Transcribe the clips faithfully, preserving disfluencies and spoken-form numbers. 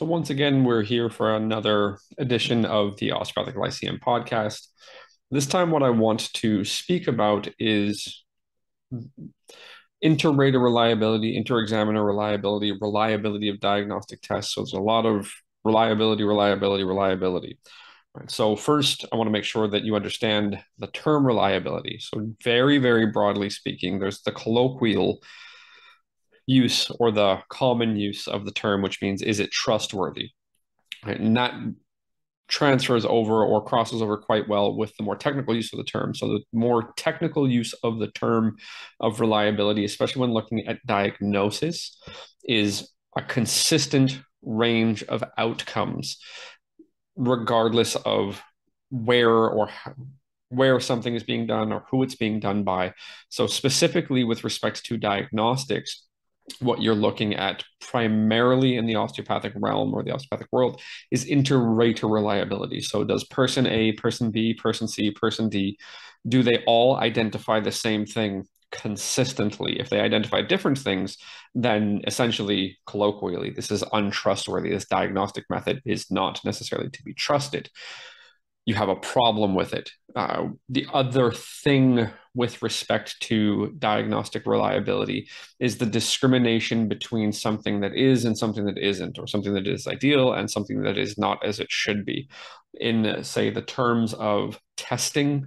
So once again, we're here for another edition of the Osteopathic Lyceum podcast. This time, what I want to speak about is inter-rater reliability, inter-examiner reliability, reliability of diagnostic tests. So there's a lot of reliability, reliability, reliability. Right. So first, I want to make sure that you understand the term reliability. So very, very broadly speaking, there's the colloquial use or the common use of the term, which means, is it trustworthy? Right. And that transfers over or crosses over quite well with the more technical use of the term. So the more technical use of the term of reliability, especially when looking at diagnosis, is a consistent range of outcomes, regardless of where or how, where something is being done or who it's being done by. So specifically with respect to diagnostics, what you're looking at primarily in the osteopathic realm or the osteopathic world is inter-rater reliability. So does person A, person B, person C, person D, do they all identify the same thing consistently? If they identify different things, then essentially, colloquially, this is untrustworthy. This diagnostic method is not necessarily to be trusted. You have a problem with it. Uh, the other thing with respect to diagnostic reliability is the discrimination between something that is and something that isn't, or something that is ideal and something that is not as it should be. In, uh, say, the terms of testing,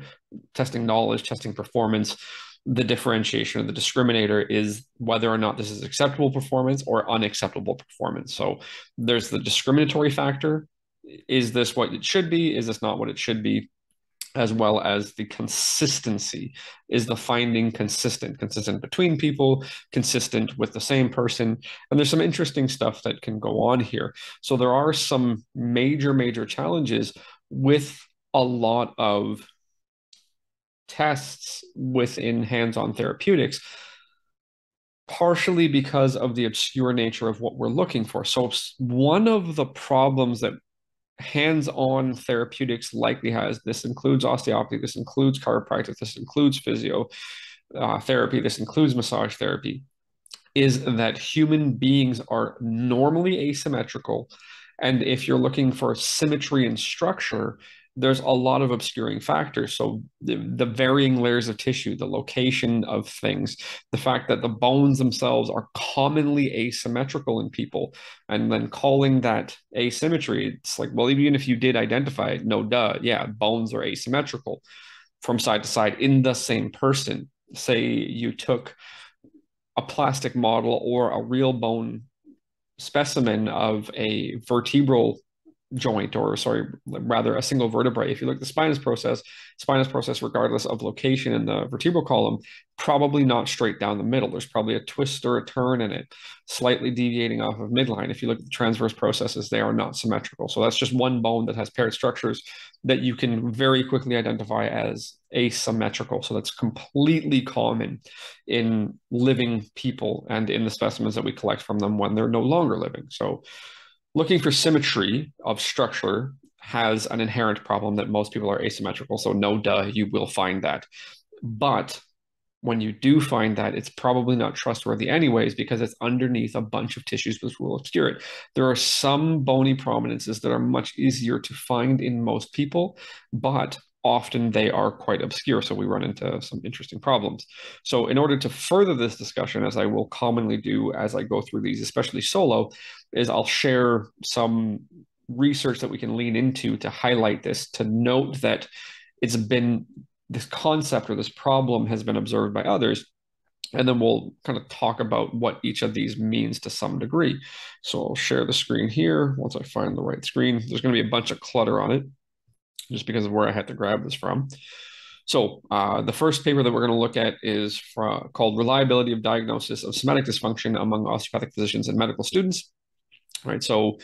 testing knowledge, testing performance, the differentiation or the discriminator is whether or not this is acceptable performance or unacceptable performance. So there's the discriminatory factor. Is this what it should be? Is this not what it should be? As well as the consistency. Is the finding consistent? Consistent between people, consistent with the same person. And there's some interesting stuff that can go on here. So there are some major, major challenges with a lot of tests within hands-on therapeutics, partially because of the obscure nature of what we're looking for. So one of the problems that hands-on therapeutics likely has, this includes osteopathy, this includes chiropractic, this includes physio uh, therapy, this includes massage therapy, is that human beings are normally asymmetrical. And if you're looking for symmetry and structure, there's a lot of obscuring factors. So the, the varying layers of tissue, the location of things, the fact that the bones themselves are commonly asymmetrical in people, and then calling that asymmetry, it's like, well, even if you did identify it, no duh, yeah, bones are asymmetrical from side to side in the same person. Say you took a plastic model or a real bone specimen of a vertebral joint, or sorry, rather a single vertebrae. If you look at the spinous process, spinous process, regardless of location in the vertebral column, probably not straight down the middle. There's probably a twist or a turn in it, slightly deviating off of midline. If you look at the transverse processes, they are not symmetrical. So that's just one bone that has paired structures that you can very quickly identify as asymmetrical. So that's completely common in living people and in the specimens that we collect from them when they're no longer living. So looking for symmetry of structure has an inherent problem that most people are asymmetrical, so no duh, you will find that. But when you do find that, it's probably not trustworthy anyways, because it's underneath a bunch of tissues which will obscure it. There are some bony prominences that are much easier to find in most people, but often they are quite obscure, so we run into some interesting problems. So in order to further this discussion, as I will commonly do as I go through these, especially solo, is I'll share some research that we can lean into to highlight this, to note that it's been, this concept or this problem has been observed by others, and then we'll kind of talk about what each of these means to some degree. So I'll share the screen here. Once I find the right screen, there's going to be a bunch of clutter on it, just because of where I had to grab this from. So uh, the first paper that we're going to look at is from, called Reliability of Diagnosis of Somatic Dysfunction Among Osteopathic Physicians and Medical Students. All right, so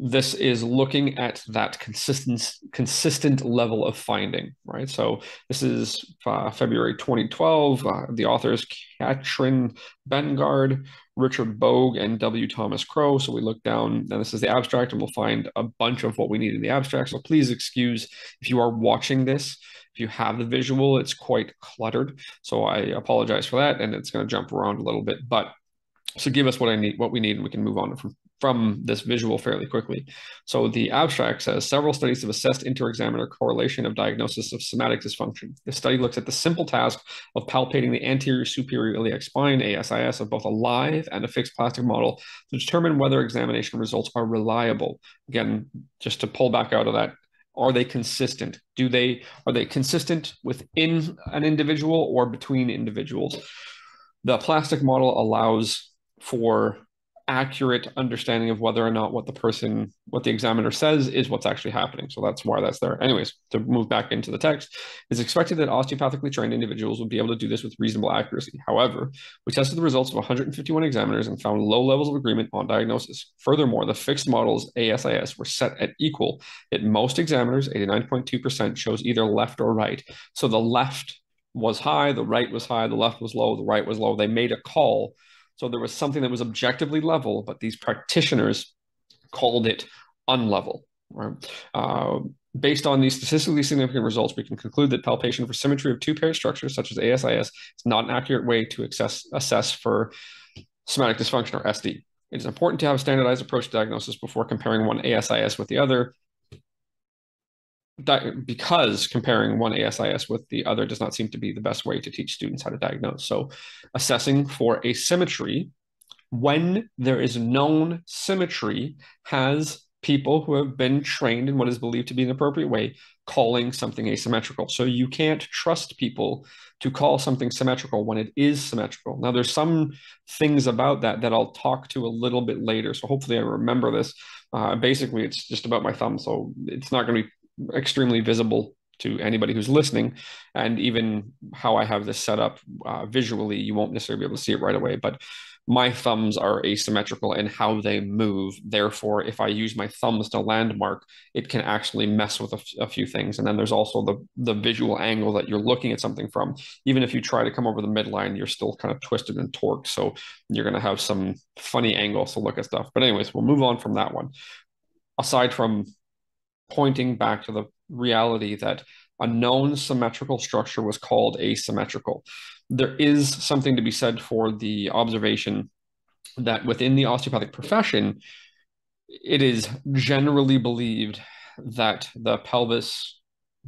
this is looking at that consistent, consistent level of finding, right? So this is uh, February twenty twelve. Uh, the authors, Katrin Bengard, Richard Bogue, and W Thomas Crow. So we look down, and this is the abstract, and we'll find a bunch of what we need in the abstract. So please excuse if you are watching this, if you have the visual, it's quite cluttered. So I apologize for that, and it's going to jump around a little bit, but so give us what I need, what we need, and we can move on from from this visual fairly quickly. So the abstract says, several studies have assessed inter-examiner correlation of diagnosis of somatic dysfunction. The study looks at the simple task of palpating the anterior superior iliac spine, A S I S, of both a live and a fixed plastic model to determine whether examination results are reliable. Again, just to pull back out of that, are they consistent? Do they, are they consistent within an individual or between individuals? The plastic model allows for accurate understanding of whether or not what the person, what the examiner says is what's actually happening. So that's why that's there. Anyways, to move back into the text, it's expected that osteopathically trained individuals would be able to do this with reasonable accuracy. However, we tested the results of one hundred fifty-one examiners and found low levels of agreement on diagnosis. Furthermore, the fixed models A S I S were set at equal. At most examiners, eighty-nine point two percent chose either left or right. So the left was high, the right was high, the left was low, the right was low. They made a call. So there was something that was objectively level, but these practitioners called it unlevel. Right? Uh, based on these statistically significant results, we can conclude that palpation for symmetry of two-pair structures, such as A S I S, is not an accurate way to assess, assess for somatic dysfunction, or S D. It is important to have a standardized approach to diagnosis before comparing one A S I S with the other, because comparing one A S I S with the other does not seem to be the best way to teach students how to diagnose. So assessing for asymmetry, when there is known symmetry, has people who have been trained in what is believed to be an appropriate way calling something asymmetrical. So you can't trust people to call something symmetrical when it is symmetrical. Now, there's some things about that that I'll talk to a little bit later. So hopefully I remember this. Uh, basically, it's just about my thumb, so it's not going to be extremely visible to anybody who's listening, and even how I have this set up uh, visually, you won't necessarily be able to see it right away, but my thumbs are asymmetrical in how they move. Therefore, if I use my thumbs to landmark, it can actually mess with a, a few things. And then there's also the the visual angle that you're looking at something from. Even if you try to come over the midline, you're still kind of twisted and torqued, so you're going to have some funny angles to look at stuff. But anyways, we'll move on from that one, aside from pointing back to the reality that a known symmetrical structure was called asymmetrical. There is something to be said for the observation that within the osteopathic profession, it is generally believed that the pelvis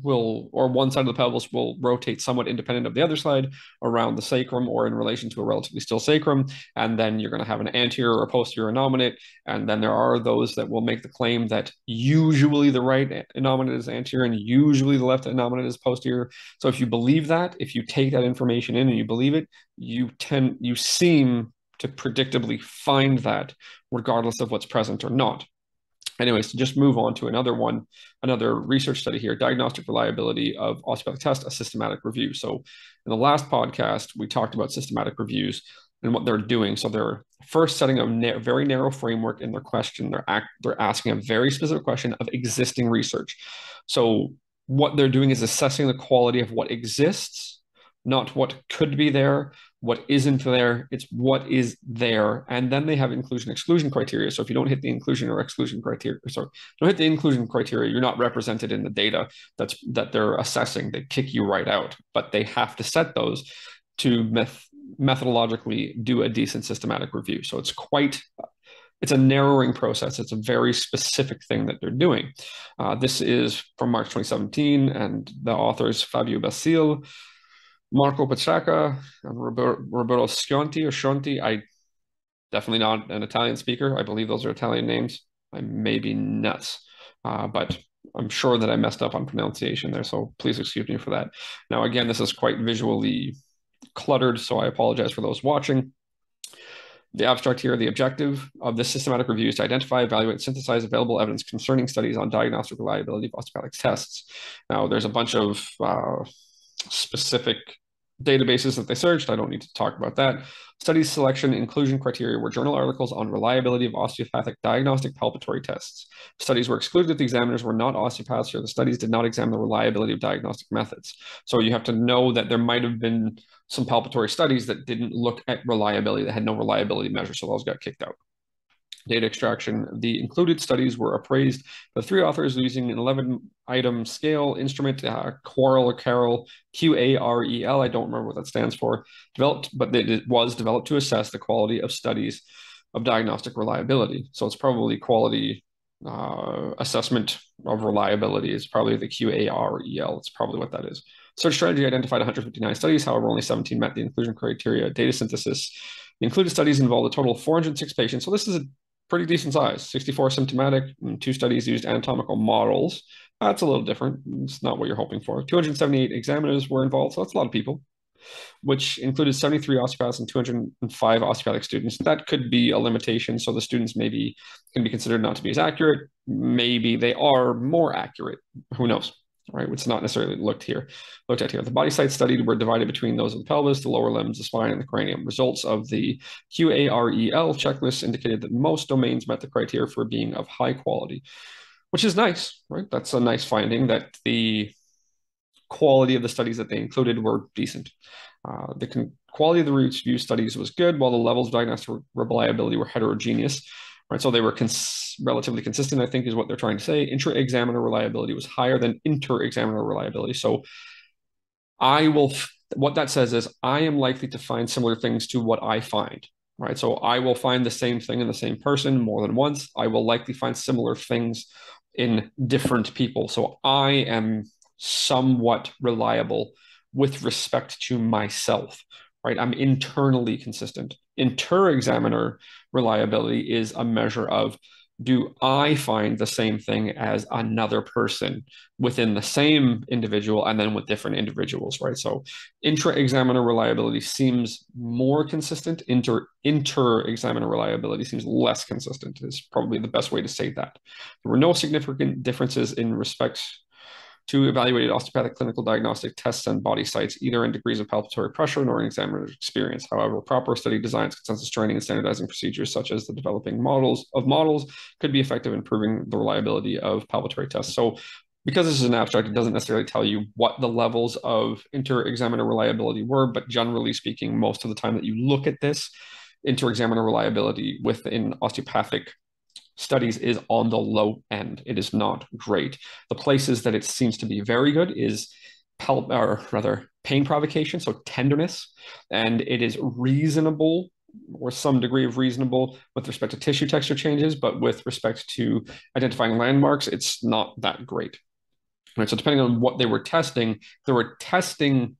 will, or one side of the pelvis will rotate somewhat independent of the other side around the sacrum or in relation to a relatively still sacrum, and then you're going to have an anterior or posterior innominate, and then there are those that will make the claim that usually the right innominate is anterior and usually the left innominate is posterior. So if you believe that, if you take that information in and you believe it, you tend, you seem to predictably find that regardless of what's present or not. Anyways, to just move on to another one, another research study here, diagnostic reliability of osteopathic test, a systematic review. So in the last podcast, we talked about systematic reviews and what they're doing. So they're first setting a na- very narrow framework in their question. They're, act- they're asking a very specific question of existing research. So what they're doing is assessing the quality of what exists, not what could be there, what isn't there, it's what is there. And then they have inclusion-exclusion criteria. So if you don't hit the inclusion or exclusion criteria, sorry, don't hit the inclusion criteria, you're not represented in the data that's that they're assessing. They kick you right out, but they have to set those to meth- methodologically do a decent systematic review. So it's quite, it's a narrowing process. It's a very specific thing that they're doing. Uh, this is from March twenty seventeen, and the authors, Fabio Basile, Marco Paceca, and Roberto Schianti or Schianti. I definitely not an Italian speaker. I believe those are Italian names. I may be nuts, uh, but I'm sure that I messed up on pronunciation there, so please excuse me for that. Now, again, this is quite visually cluttered, so I apologize for those watching. The abstract here, the objective of this systematic review is to identify, evaluate, and synthesize available evidence concerning studies on diagnostic reliability of osteopathic tests. Now, there's a bunch of uh, specific databases that they searched. I don't need to talk about that. Study selection, inclusion criteria were journal articles on reliability of osteopathic diagnostic palpatory tests. Studies were excluded if the examiners were not osteopaths or the studies did not examine the reliability of diagnostic methods. So you have to know that there might have been some palpatory studies that didn't look at reliability, that had no reliability measure, so those got kicked out. Data extraction. The included studies were appraised by three authors using an eleven item scale instrument, uh, QAREL or QAREL, Q A R E L, I don't remember what that stands for, developed, but it was developed to assess the quality of studies of diagnostic reliability. So it's probably quality uh, assessment of reliability is probably the Q A R E L. It's probably what that is. Search strategy identified one hundred fifty-nine studies. However, only seventeen met the inclusion criteria. Data synthesis. The included studies involved a total of four hundred six patients. So this is a pretty decent size. sixty-four symptomatic. Two studies used anatomical models. That's a little different. It's not what you're hoping for. two hundred seventy-eight examiners were involved. So that's a lot of people, which included seventy-three osteopaths and two hundred five osteopathic students. That could be a limitation. So the students maybe can be considered not to be as accurate. Maybe they are more accurate. Who knows, right? It's not necessarily looked here, looked at here. The body sites studied were divided between those of the pelvis, the lower limbs, the spine, and the cranium. Results of the Q A R E L checklist indicated that most domains met the criteria for being of high quality, which is nice, right? That's a nice finding that the quality of the studies that they included were decent. Uh, the quality of the review studies was good, while the levels of diagnostic reliability were heterogeneous, right? So they were cons relatively consistent, I think is what they're trying to say. Inter-examiner reliability was higher than inter-examiner reliability. So I will, what that says is I am likely to find similar things to what I find, right? So I will find the same thing in the same person more than once. I will likely find similar things in different people. So I am somewhat reliable with respect to myself, right? I'm internally consistent. Inter-examiner reliability is a measure of, do I find the same thing as another person within the same individual and then with different individuals, right? So intra-examiner reliability seems more consistent. Inter, inter-examiner reliability seems less consistent is probably the best way to say that. There were no significant differences in respect to evaluated osteopathic clinical diagnostic tests and body sites, either in degrees of palpatory pressure nor in examiner's experience. However, proper study designs, consensus training, and standardizing procedures such as the developing models of models could be effective in improving the reliability of palpatory tests. So because this is an abstract, it doesn't necessarily tell you what the levels of inter-examiner reliability were, but generally speaking, most of the time that you look at this, inter-examiner reliability within osteopathic studies is on the low end. It is not great. The places that it seems to be very good is palp or rather pain provocation, so tenderness, and it is reasonable or some degree of reasonable with respect to tissue texture changes, but with respect to identifying landmarks, it's not that great. All right, so depending on what they were testing, they were testing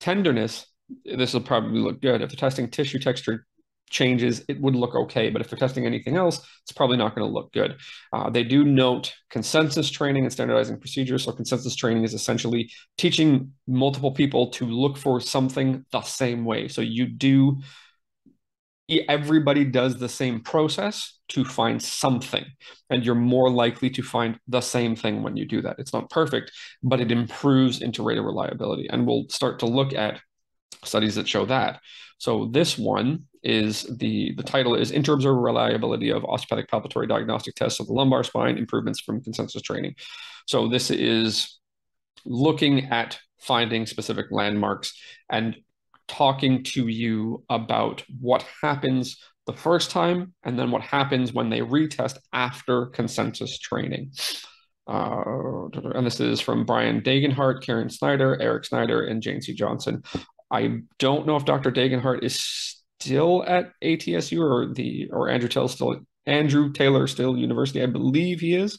tenderness, this will probably look good. If they're testing tissue texture changes, it would look okay, but if they're testing anything else, it's probably not going to look good. Uh, they do note consensus training and standardizing procedures. So consensus training is essentially teaching multiple people to look for something the same way. So you do, everybody does the same process to find something, and you're more likely to find the same thing when you do that. It's not perfect, but it improves inter-rater reliability, and we'll start to look at studies that show that. So this one is the, the title is Inter-Observer Reliability of Osteopathic Palpatory Diagnostic Tests of the Lumbar Spine, Improvements from Consensus Training. So this is looking at finding specific landmarks and talking to you about what happens the first time and then what happens when they retest after consensus training. Uh, and this is from Brian Degenhardt, Karen Snyder, Eric Snyder, and Jane C. Johnson. I don't know if Doctor Degenhardt is still at A T S U or the or Andrew Taylor still Andrew Taylor Still University. I believe he is.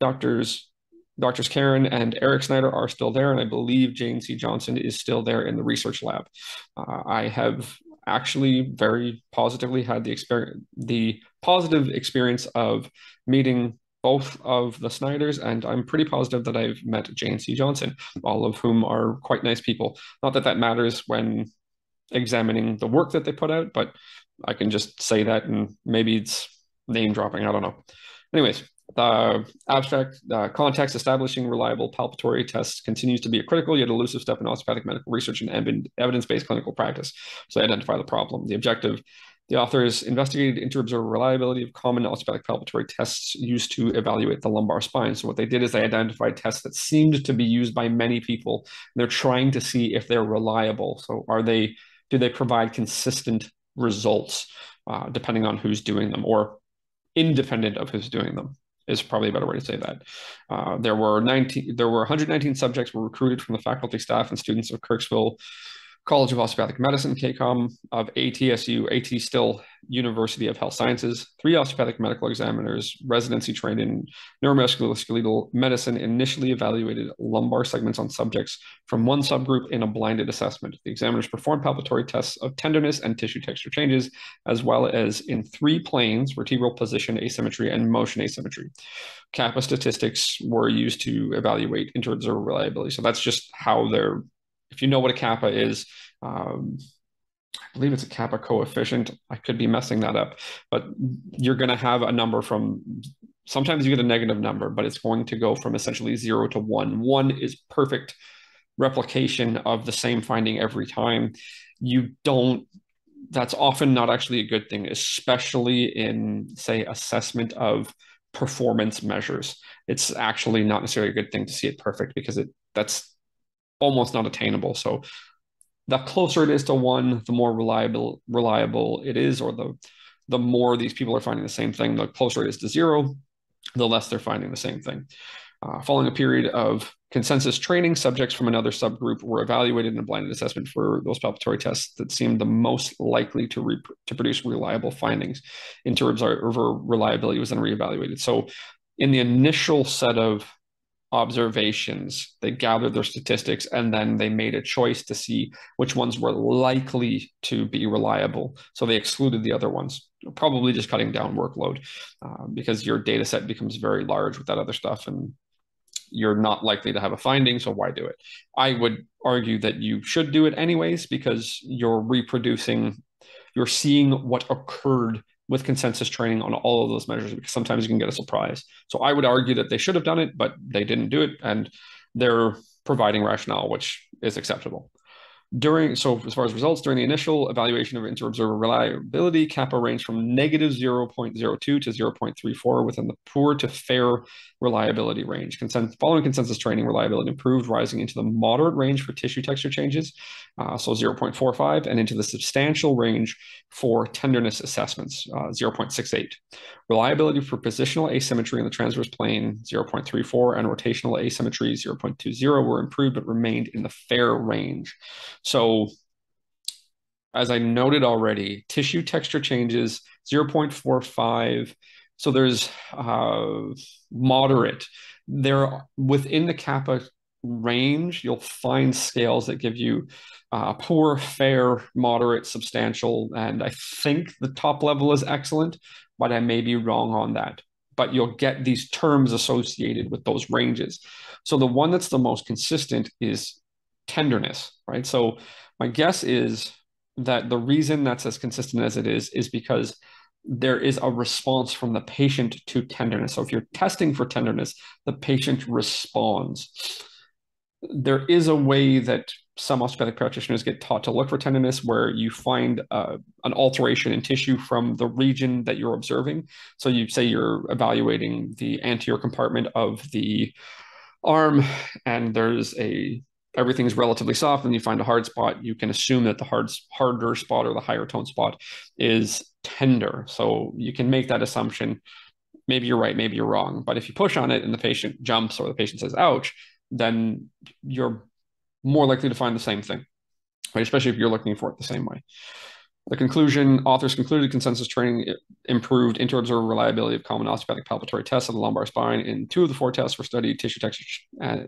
Doctors Doctors Karen and Eric Snyder are still there, and I believe Jane C. Johnson is still there in the research lab. Uh, I have actually very positively had the experience the positive experience of meeting both of the Snyders, and I'm pretty positive that I've met Jane C. Johnson, all of whom are quite nice people. Not that that matters when examining the work that they put out, but I can just say that, and maybe it's name dropping, I don't know. Anyways, the abstract uh, context, establishing reliable palpatory tests continues to be a critical yet elusive step in osteopathic medical research and evidence-based clinical practice. So they identify the problem, the objective. The authors investigated inter-observer reliability of common osteopathic palpatory tests used to evaluate the lumbar spine. So what they did is they identified tests that seemed to be used by many people. They're trying to see if they're reliable. So are they, do they provide consistent results uh, depending on who's doing them, or independent of who's doing them is probably a better way to say that. Uh, there were nineteen, there were one hundred nineteen subjects were recruited from the faculty, staff, and students of Kirksville College of Osteopathic Medicine, K COM, of A T S U, A T Still, University of Health Sciences, three osteopathic medical examiners, residency trained in neuromusculoskeletal medicine, initially evaluated lumbar segments on subjects from one subgroup in a blinded assessment. The examiners performed palpatory tests of tenderness and tissue texture changes, as well as in three planes, vertebral position asymmetry and motion asymmetry. Kappa statistics were used to evaluate inter-rater reliability. So that's just how they're, if you know what a kappa is, um, I believe it's a kappa coefficient. I could be messing that up, but you're going to have a number from, sometimes you get a negative number, but it's going to go from essentially zero to one. One is perfect replication of the same finding every time. You don't, that's often not actually a good thing, especially in, say, assessment of performance measures. It's actually not necessarily a good thing to see it perfect, because it that's almost not attainable. So the closer it is to one, the more reliable reliable it is, or the the more these people are finding the same thing. The closer it is to zero, the less they're finding the same thing. Uh, following a period of consensus training, subjects from another subgroup were evaluated in a blinded assessment for those palpatory tests that seemed the most likely to, re to produce reliable findings. Inter-observer reliability was then reevaluated. So in the initial set of observations, they gathered their statistics, and then they made a choice to see which ones were likely to be reliable. So they excluded the other ones, probably just cutting down workload, uh, because your data set becomes very large with that other stuff, and you're not likely to have a finding, so why do it? I would argue that you should do it anyways, because you're reproducing, you're seeing what occurred with consensus training on all of those measures, because sometimes you can get a surprise. So I would argue that they should have done it, but they didn't do it, and they're providing rationale, which is acceptable. During, so as far as results, during the initial evaluation of inter-observer reliability, kappa ranged from negative zero point zero two to zero point three four within the poor to fair reliability range. Consens following consensus training, reliability improved, rising into the moderate range for tissue texture changes, uh, so zero point four five, and into the substantial range for tenderness assessments, uh, zero point six eight. Reliability for positional asymmetry in the transverse plane, zero point three four, and rotational asymmetry, zero point two zero, were improved but remained in the fair range. So as I noted already, tissue texture changes, zero point four five. So there's uh, moderate. There, within the kappa range, you'll find scales that give you uh, poor, fair, moderate, substantial, and I think the top level is excellent, but I may be wrong on that. But you'll get these terms associated with those ranges. So the one that's the most consistent is tenderness, right? So my guess is that the reason that's as consistent as it is is because there is a response from the patient to tenderness. So if you're testing for tenderness, the patient responds. There is a way that some osteopathic practitioners get taught to look for tenderness, where you find uh, an alteration in tissue from the region that you're observing. So you say you're evaluating the anterior compartment of the arm, and there's a everything's relatively soft, and you find a hard spot, you can assume that the hard, harder spot or the higher tone spot is tender. So you can make that assumption. Maybe you're right, maybe you're wrong. But if you push on it and the patient jumps, or the patient says, ouch, then you're more likely to find the same thing, right? Especially if you're looking for it the same way. The conclusion, authors concluded consensus training improved inter-observer reliability of common osteopathic palpatory tests of the lumbar spine. In two of the four tests were studied, tissue texture and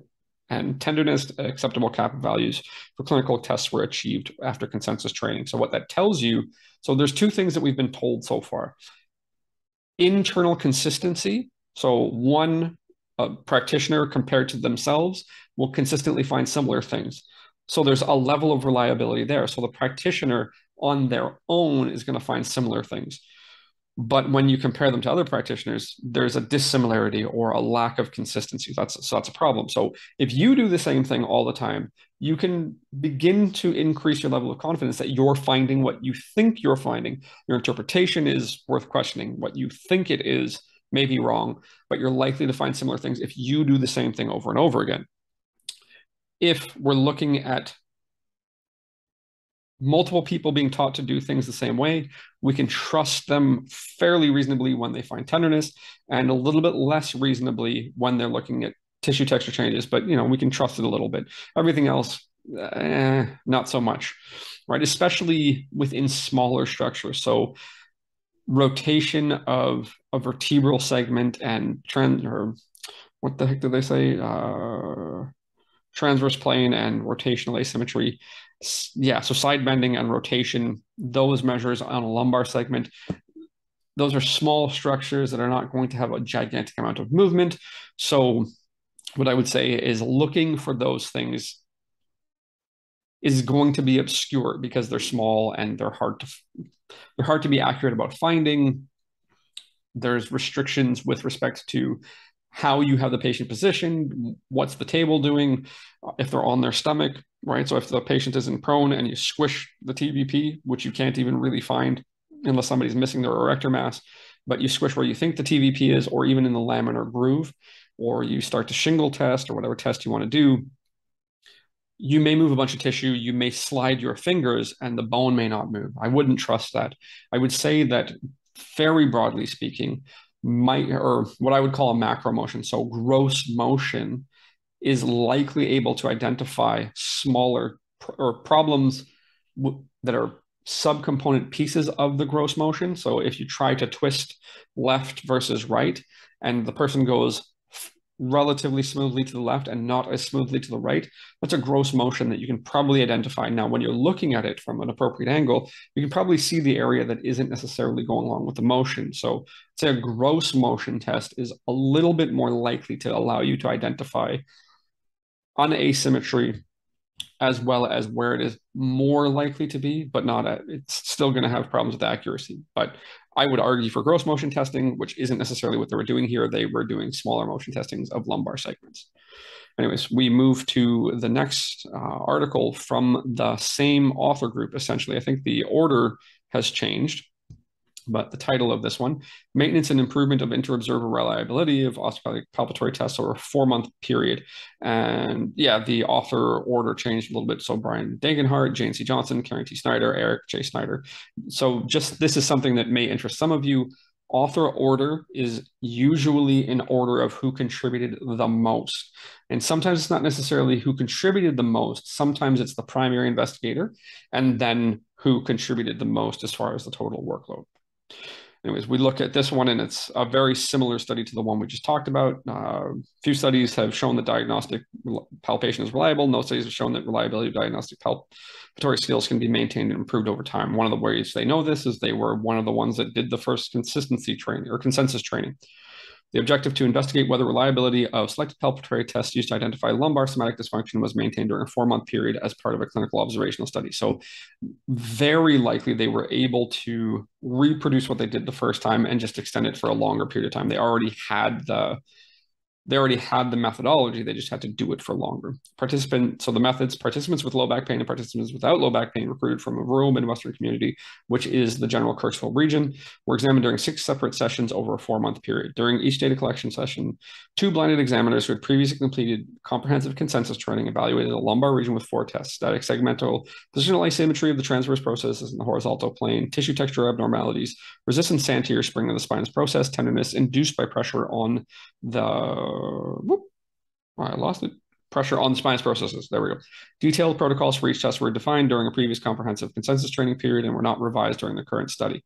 and tenderness, acceptable kappa values for clinical tests were achieved after consensus training. So what that tells you, so there's two things that we've been told so far. Internal consistency, so one uh, practitioner compared to themselves will consistently find similar things. So there's a level of reliability there. So the practitioner on their own is going to find similar things. But when you compare them to other practitioners, there's a dissimilarity or a lack of consistency. That's, so that's a problem. So if you do the same thing all the time, you can begin to increase your level of confidence that you're finding what you think you're finding. Your interpretation is worth questioning. What you think it is may be wrong, but you're likely to find similar things if you do the same thing over and over again. If we're looking at multiple people being taught to do things the same way, we can trust them fairly reasonably when they find tenderness, and a little bit less reasonably when they're looking at tissue texture changes, but you know, we can trust it a little bit. Everything else eh, not so much, right? Especially within smaller structures. So rotation of a vertebral segment and trend, or what the heck did they say? Uh, transverse plane and rotational asymmetry. Yeah, so side bending and rotation, those measures on a lumbar segment, those are small structures that are not going to have a gigantic amount of movement. So what I would say is looking for those things is going to be obscure because they're small and they're hard to, they're hard to be accurate about finding. There's restrictions with respect to how you have the patient positioned, what's the table doing, if they're on their stomach, right? So if the patient isn't prone and you squish the T V P, which you can't even really find unless somebody's missing their erector mass, but you squish where you think the T V P is, or even in the laminar groove, or you start to shingle test or whatever test you want to do, you may move a bunch of tissue, you may slide your fingers, and the bone may not move. I wouldn't trust that. I would say that very broadly speaking, my, or what I would call a macro motion, so gross motion, is likely able to identify smaller pr or problems w that are subcomponent pieces of the gross motion. So if you try to twist left versus right and the person goes relatively smoothly to the left and not as smoothly to the right, that's a gross motion that you can probably identify. Now, when you're looking at it from an appropriate angle, you can probably see the area that isn't necessarily going along with the motion. So say a gross motion test is a little bit more likely to allow you to identify an asymmetry, as well as where it is more likely to be, but not a, it's still going to have problems with accuracy. But I would argue for gross motion testing, which isn't necessarily what they were doing here. They were doing smaller motion testings of lumbar segments. Anyways, we move to the next uh, article from the same author group, essentially. I think the order has changed, but the title of this one, Maintenance and Improvement of Inter-Observer Reliability of Osteopathic Palpatory Tests Over a Four-Month Period. And yeah, the author order changed a little bit. So Brian Degenhardt, Jane C. Johnson, Karen T. Snyder, Eric J. Snyder. So just this is something that may interest some of you. Author order is usually in order of who contributed the most. And sometimes it's not necessarily who contributed the most. Sometimes it's the primary investigator and then who contributed the most as far as the total workload. Anyways, we look at this one, and it's a very similar study to the one we just talked about. A uh, few studies have shown that diagnostic palpation is reliable. No studies have shown that reliability of diagnostic palpatory skills can be maintained and improved over time. One of the ways they know this is they were one of the ones that did the first consistency training or consensus training. The objective to investigate whether reliability of selected palpatory tests used to identify lumbar somatic dysfunction was maintained during a four-month period as part of a clinical observational study. So very likely they were able to reproduce what they did the first time and just extend it for a longer period of time. They already had the, they already had the methodology. They just had to do it for longer. Participant, so the methods, participants with low back pain and participants without low back pain recruited from a rural Midwestern community, which is the general Kirksville region, were examined during six separate sessions over a four-month period. During each data collection session, two blinded examiners who had previously completed comprehensive consensus training evaluated a lumbar region with four tests: static segmental, positional asymmetry of the transverse processes in the horizontal plane, tissue texture abnormalities, resistance anterior spring of the spinous process, tenderness induced by pressure on the Uh, whoop. All right, I lost it. Pressure on the spinous processes. There we go. Detailed protocols for each test were defined during a previous comprehensive consensus training period and were not revised during the current study.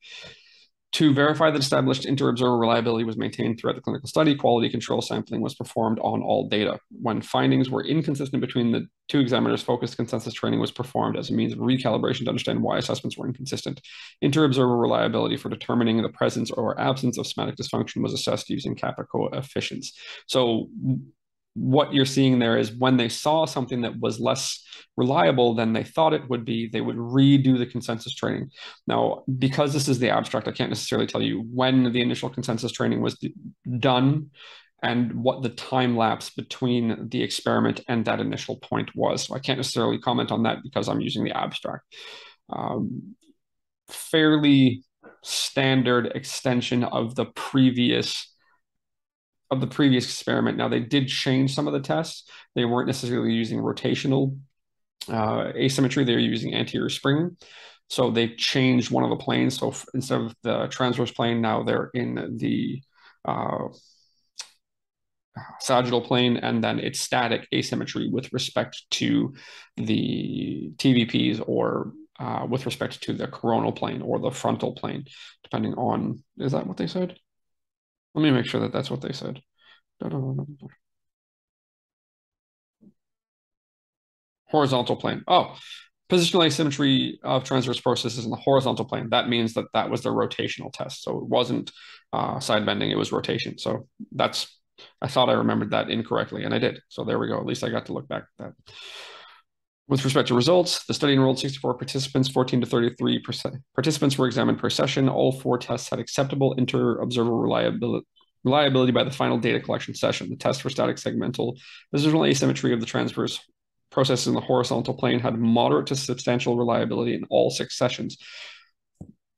To verify that established inter-observer reliability was maintained throughout the clinical study, quality control sampling was performed on all data. When findings were inconsistent between the two examiners, focused consensus training was performed as a means of recalibration to understand why assessments were inconsistent. Inter-observer reliability for determining the presence or absence of somatic dysfunction was assessed using kappa coefficients. So what you're seeing there is when they saw something that was less reliable than they thought it would be, they would redo the consensus training. Now, because this is the abstract, I can't necessarily tell you when the initial consensus training was done and what the time lapse between the experiment and that initial point was. So I can't necessarily comment on that because I'm using the abstract. Um, fairly standard extension of the previous of the previous experiment. Now, they did change some of the tests. They weren't necessarily using rotational uh, asymmetry. They were using anterior spring. So they changed one of the planes. So instead of the transverse plane, now they're in the, uh, sagittal plane, and then its static asymmetry with respect to the T V Ps, or uh, with respect to the coronal plane or the frontal plane, depending on, is that what they said? Let me make sure that that's what they said. Horizontal plane. Oh, positional asymmetry of transverse processes in the horizontal plane. That means that that was the rotational test. So it wasn't uh, side bending, it was rotation. So that's, I thought I remembered that incorrectly, and I did. So there we go. At least I got to look back at that. With respect to results, the study enrolled sixty-four participants, fourteen to thirty-three percent participants were examined per session. All four tests had acceptable inter-observer reliability. Reliability by the final data collection session. The test for static segmental positional asymmetry of the transverse processes in the horizontal plane had moderate to substantial reliability in all six sessions.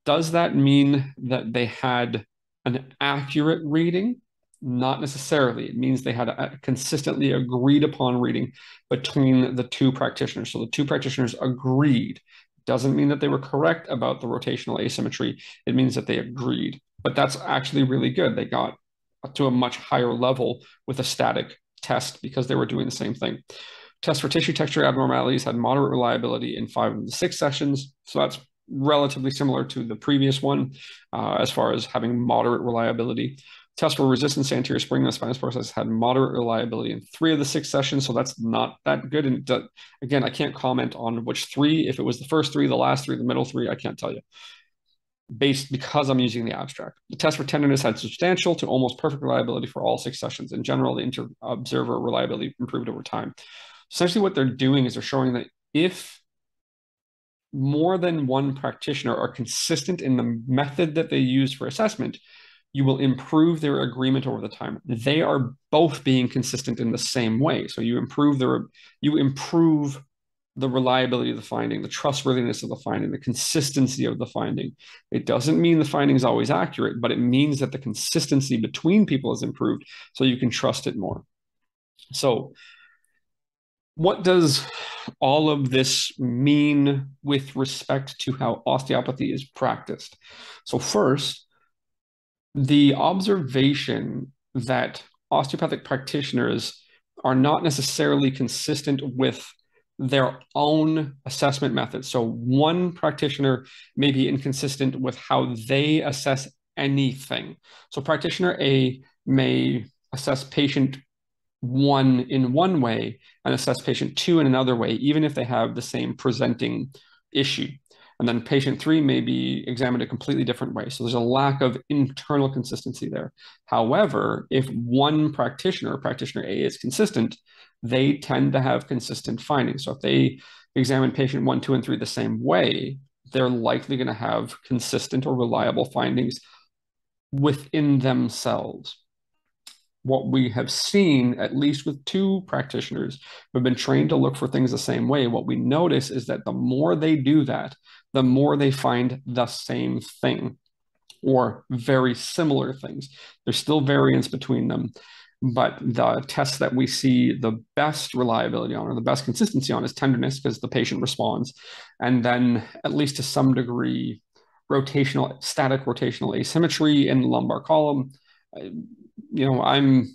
Does that mean that they had an accurate reading? Not necessarily. It means they had a consistently agreed upon reading between the two practitioners. So the two practitioners agreed. Doesn't mean that they were correct about the rotational asymmetry. It means that they agreed. But that's actually really good. They got to a much higher level with a static test because they were doing the same thing. Tests for tissue texture abnormalities had moderate reliability in five of the six sessions. So that's relatively similar to the previous one uh, as far as having moderate reliability. Tests for resistance to anterior spring in the spinous process had moderate reliability in three of the six sessions. So that's not that good. And uh, again, I can't comment on which three, if it was the first three, the last three, the middle three, I can't tell you. Based because I'm using the abstract. The test for tenderness had substantial to almost perfect reliability for all six sessions. In general, the inter-observer reliability improved over time. Essentially what they're doing is they're showing that if more than one practitioner are consistent in the method that they use for assessment, you will improve their agreement over the time. They are both being consistent in the same way. So you improve their, you improve the reliability of the finding, the trustworthiness of the finding, the consistency of the finding. It doesn't mean the finding is always accurate, but it means that the consistency between people is improved, so you can trust it more. So what does all of this mean with respect to how osteopathy is practiced? So first, the observation that osteopathic practitioners are not necessarily consistent with their own assessment method. So one practitioner may be inconsistent with how they assess anything. So practitioner A may assess patient one in one way and assess patient two in another way, even if they have the same presenting issue. And then patient three may be examined a completely different way. So there's a lack of internal consistency there. However, if one practitioner, practitioner A, is consistent, they tend to have consistent findings. So if they examine patient one, two, and three the same way, they're likely going to have consistent or reliable findings within themselves. What we have seen, at least with two practitioners who have been trained to look for things the same way, what we notice is that the more they do that, the more they find the same thing or very similar things. There's still variance between them. But the test that we see the best reliability on or the best consistency on is tenderness, because the patient responds. And then, at least to some degree, rotational, static rotational asymmetry in the lumbar column. You know, I'm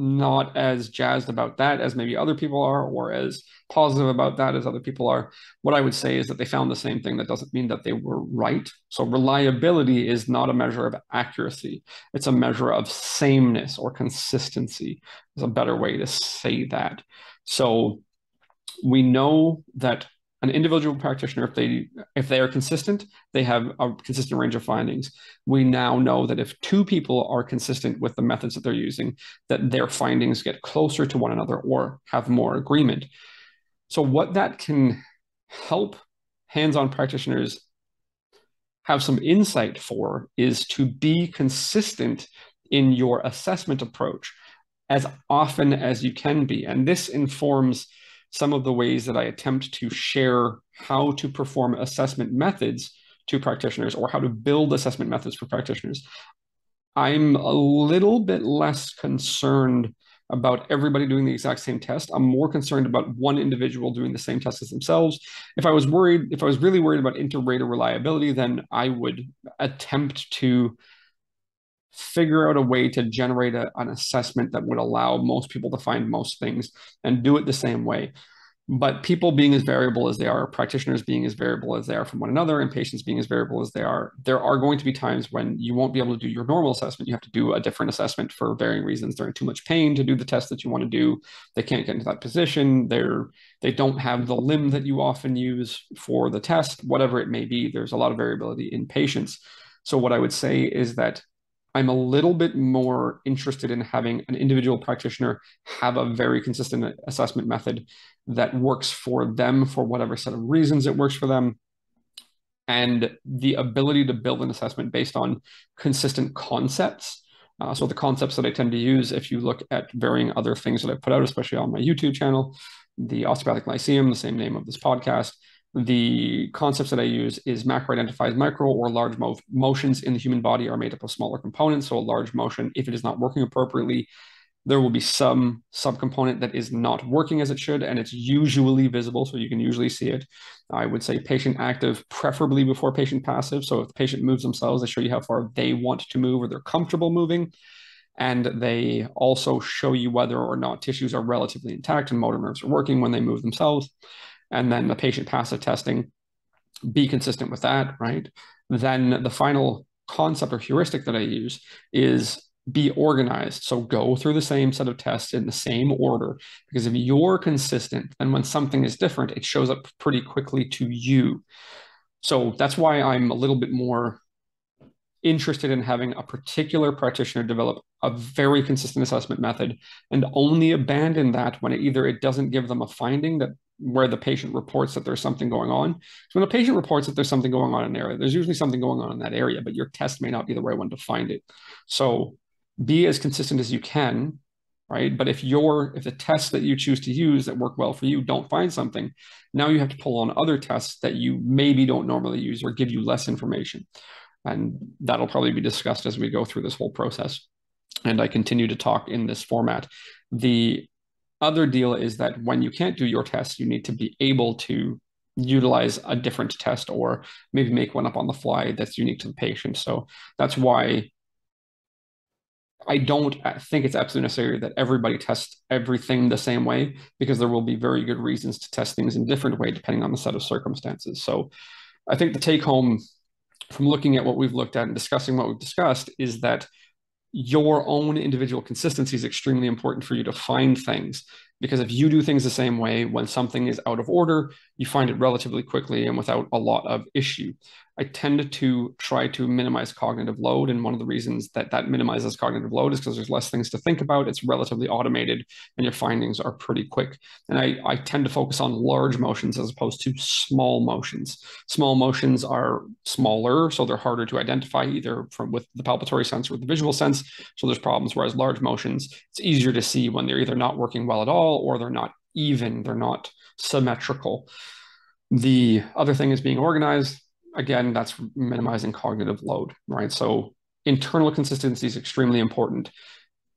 not as jazzed about that as maybe other people are, or as positive about that as other people are. What I would say is that they found the same thing. That doesn't mean that they were right. So reliability is not a measure of accuracy. It's a measure of sameness or consistency, is a better way to say that. So we know that an individual practitioner, if they if they are consistent, they have a consistent range of findings. We now know that if two people are consistent with the methods that they're using, that their findings get closer to one another or have more agreement. So what that can help hands-on practitioners have some insight for is to be consistent in your assessment approach as often as you can be. And this informs some of the ways that I attempt to share how to perform assessment methods to practitioners, or how to build assessment methods for practitioners. I'm a little bit less concerned about everybody doing the exact same test. I'm more concerned about one individual doing the same test as themselves. If I was worried, if I was really worried about inter-rater reliability, then I would attempt to figure out a way to generate a, an assessment that would allow most people to find most things and do it the same way. But people being as variable as they are, practitioners being as variable as they are from one another, and patients being as variable as they are, there are going to be times when you won't be able to do your normal assessment. You have to do a different assessment for varying reasons. They're in too much pain to do the test that you want to do. They can't get into that position. They're, they don't have the limb that you often use for the test, whatever it may be. There's a lot of variability in patients. So what I would say is that I'm a little bit more interested in having an individual practitioner have a very consistent assessment method that works for them for whatever set of reasons it works for them, and the ability to build an assessment based on consistent concepts. Uh, so the concepts that I tend to use, if you look at varying other things that I've put out, especially on my YouTube channel, the Osteopathic Lyceum, the same name of this podcast, the concepts that I use is macro identifies micro or large mo motions in the human body are made up of smaller components. So a large motion, if it is not working appropriately, there will be some subcomponent that is not working as it should, and it's usually visible, so you can usually see it. I would say patient active, preferably before patient passive. So if the patient moves themselves, they show you how far they want to move or they're comfortable moving. And they also show you whether or not tissues are relatively intact and motor nerves are working when they move themselves. And then the patient passive testing, be consistent with that, right? Then the final concept or heuristic that I use is be organized. So go through the same set of tests in the same order, because if you're consistent, then when something is different, it shows up pretty quickly to you. So that's why I'm a little bit more interested in having a particular practitioner develop a very consistent assessment method and only abandon that when it either it doesn't give them a finding that where the patient reports that there's something going on. So when a patient reports that there's something going on in an area, there's usually something going on in that area, but your test may not be the right one to find it. So be as consistent as you can, right? But if you're, if the tests that you choose to use that work well for you don't find something, now you have to pull on other tests that you maybe don't normally use or give you less information. And that'll probably be discussed as we go through this whole process. And I continue to talk in this format. The other deal is that when you can't do your test, you need to be able to utilize a different test or maybe make one up on the fly that's unique to the patient. So that's why I don't think it's absolutely necessary that everybody tests everything the same way, because there will be very good reasons to test things in a different way depending on the set of circumstances. So I think the take home from looking at what we've looked at and discussing what we've discussed is that your own individual consistency is extremely important for you to find things, because if you do things the same way, when something is out of order, you find it relatively quickly and without a lot of issue. I tend to try to minimize cognitive load, and one of the reasons that that minimizes cognitive load is because there's less things to think about, it's relatively automated, and your findings are pretty quick. And I, I tend to focus on large motions as opposed to small motions. Small motions are smaller, so they're harder to identify either from with the palpatory sense or the visual sense, so there's problems, whereas large motions, it's easier to see when they're either not working well at all or they're not even, they're not symmetrical. The other thing is being organized. Again, that's minimizing cognitive load, right? So internal consistency is extremely important.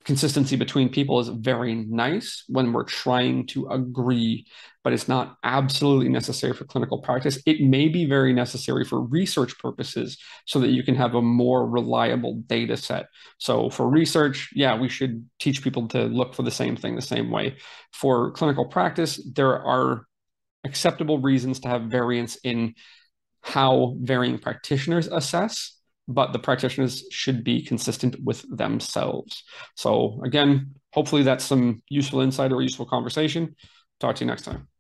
Consistency between people is very nice when we're trying to agree, but it's not absolutely necessary for clinical practice. It may be very necessary for research purposes so that you can have a more reliable data set. So for research, yeah, we should teach people to look for the same thing the same way. For clinical practice, there are acceptable reasons to have variance in how varying practitioners assess, but the practitioners should be consistent with themselves. So again, hopefully that's some useful insight or useful conversation. Talk to you next time.